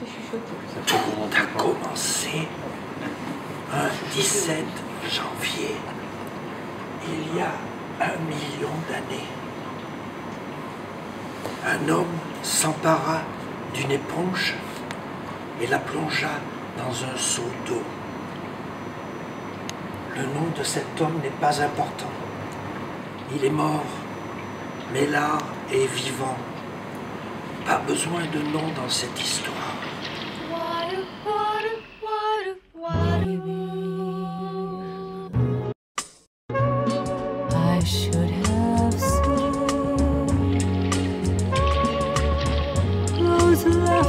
C'est chuchoté. On a commencé un 17 janvier, il y a 1 million d'années. Un homme s'empara d'une éponge et la plongea dans un seau d'eau. Le nom de cet homme n'est pas important. Il est mort, mais l'art est vivant. Pas besoin de nom dans cette histoire.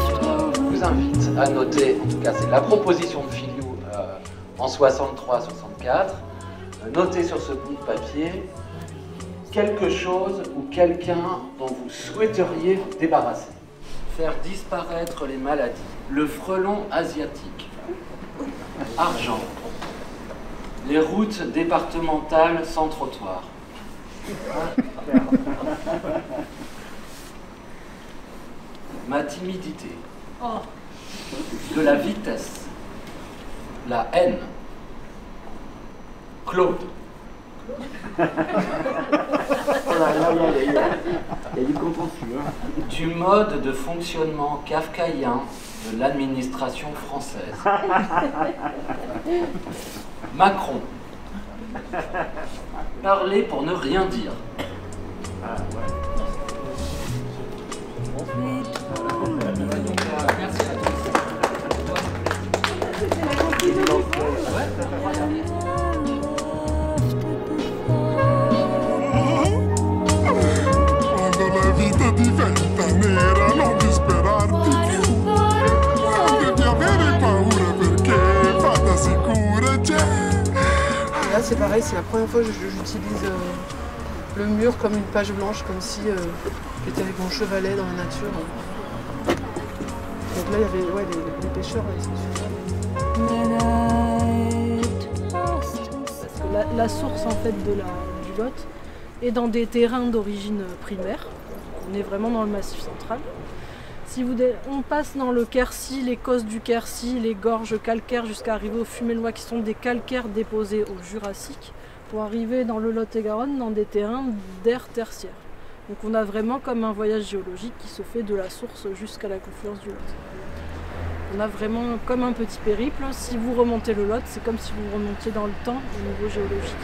Je vous invite à noter, en tout cas c'est la proposition de Filiou en 63-64, notez sur ce bout de papier quelque chose ou quelqu'un dont vous souhaiteriez vous débarrasser. Faire disparaître les maladies. Le frelon asiatique. Argent. Les routes départementales sans trottoir. Ma timidité. De la vitesse. La haine. Claude. Il y a du contentieux. Du mode de fonctionnement kafkaïen de l'administration française. Macron. Parler pour ne rien dire. Merci à tous. Là c'est pareil, c'est la première fois que j'utilise le mur comme une page blanche, comme si j'étais avec mon chevalet dans la nature. Donc là il y avait les pêcheurs. Parce que la source en fait du Lot est dans des terrains d'origine primaire. On est vraiment dans le Massif Central. On passe dans le Quercy, les cosses du Quercy, les gorges calcaires jusqu'à arriver au Fumélois qui sont des calcaires déposés au Jurassique pour arriver dans le Lot-et-Garonne dans des terrains d'air tertiaire. Donc on a vraiment comme un voyage géologique qui se fait de la source jusqu'à la confluence du Lot. On a vraiment comme un petit périple. Si vous remontez le Lot, c'est comme si vous remontiez dans le temps au niveau géologique.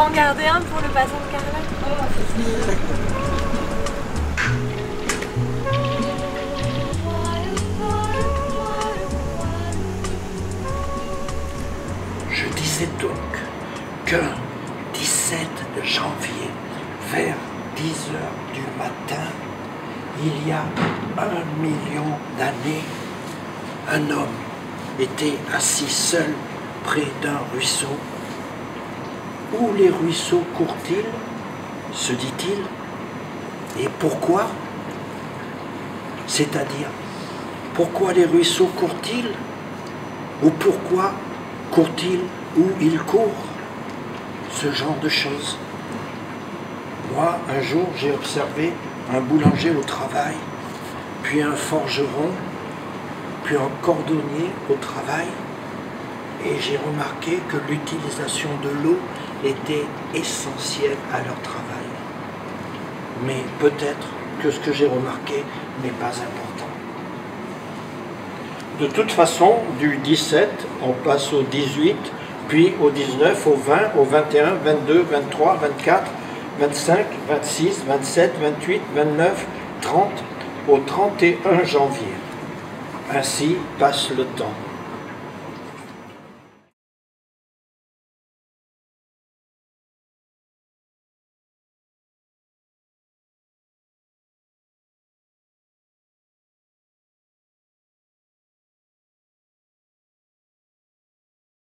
En garder un pour le bassin de Carlac. Je disais donc qu'un 17 janvier, vers 10 h du matin, il y a 1 million d'années, un homme était assis seul près d'un ruisseau. Où les ruisseaux courent-ils, se dit-il, et pourquoi? C'est-à-dire, pourquoi les ruisseaux courent-ils? Ou pourquoi courent-ils où ils courent? Ce genre de choses. Moi, un jour, j'ai observé un boulanger au travail, puis un forgeron, qu'un cordonnier au travail, et j'ai remarqué que l'utilisation de l'eau était essentielle à leur travail. Mais peut-être que ce que j'ai remarqué n'est pas important. De toute façon, du 17, on passe au 18, puis au 19, au 20, au 21, 22, 23, 24, 25, 26, 27, 28, 29, 30, au 31 janvier. Ainsi passe le temps.